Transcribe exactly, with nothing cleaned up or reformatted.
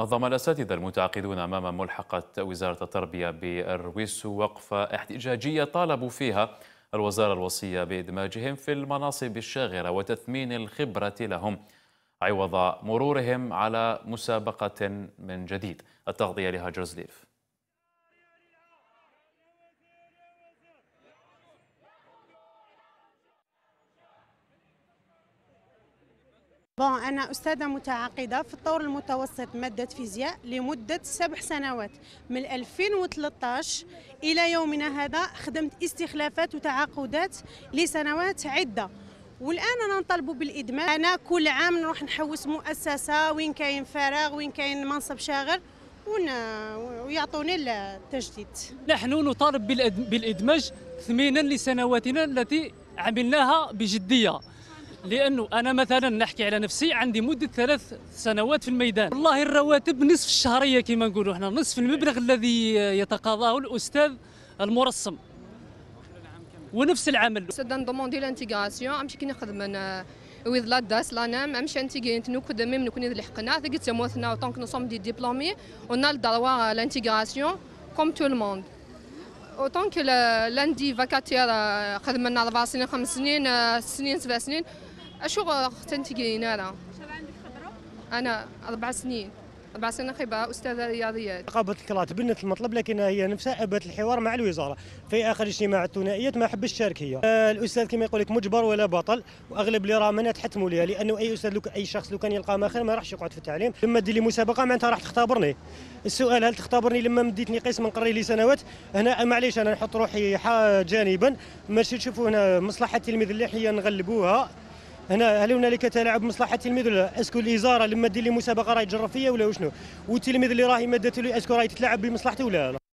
نظم الأساتذة المتعاقدون أمام ملحقة وزارة التربية بالرويسو وقفة احتجاجية طالبوا فيها الوزارة الوصية بإدماجهم في المناصب الشاغرة وتثمين الخبرة لهم عوض مرورهم على مسابقة من جديد. التغطية لها جوزليف. بون أنا أستاذة متعاقدة في الطور المتوسط مادة فيزياء لمدة سبع سنوات من ألفين وثلاطاش إلى يومنا هذا. خدمت استخلافات وتعاقدات لسنوات عدة والآن أنا نطالب بالإدماج. أنا كل عام نروح نحوس مؤسسة وين كاين فراغ وين كاين منصب شاغر ويعطوني التجديد. نحن نطالب بالإدماج ثمينا لسنواتنا التي عملناها بجدية، لأنه أنا مثلا نحكي على نفسي عندي مدة ثلاث سنوات في الميدان. والله الرواتب نصف الشهرية كما نقولوا احنا، نصف المبلغ الذي يتقاضاه الأستاذ المرسم ونفس العمل. سدان دوموندي لانتيغاسيون امشي كي نخدم انا ويض لا داس لا نام امشي انتيغيت نكد ميم نكون اللي حقنا ثقت سموثنا طونك نو سوم دي ديبلومي اونال دوا لانتيغاسيون كوم تو الموند طونك لاندي فاكاتير خدمنا أربع سنين خمس سنين سنين سبع سنين اشغل اخت انتيغين. انا شحال عندك خبره؟ انا اربع سنين أربع سنين خبرة أستاذة رياضيات. رقابة الكرات بنت المطلب لكن هي نفسها أبت الحوار مع الوزارة في آخر اجتماع الثنائيات ما حبش تشارك هي. آه الأستاذ كما يقول لك مجبر ولا بطل، وأغلب اللي راه منا تحتموا ليها، لأنه أي أستاذ لو أي شخص لو كان يلقى ما خير ما راحش يقعد في التعليم. لما دير لي مسابقة معناتها راح تختبرني. السؤال هل تختبرني لما مديتني قسم نقري لي سنوات هنا؟ معليش أنا نحط روحي جانبا ماشي نشوفوا هنا مصلحة التلميذ اللي حيا نغلبوها. هنا هل هنالك تلاعب مصلحه التلميذ ولا؟ اسكو الإزارة لما دير لي مسابقه راهي تجرب فيا ولا وشنو؟ والتلميذ اللي راهي مادته لي اسكو راهي تتلاعب بمصلحته ولا لا؟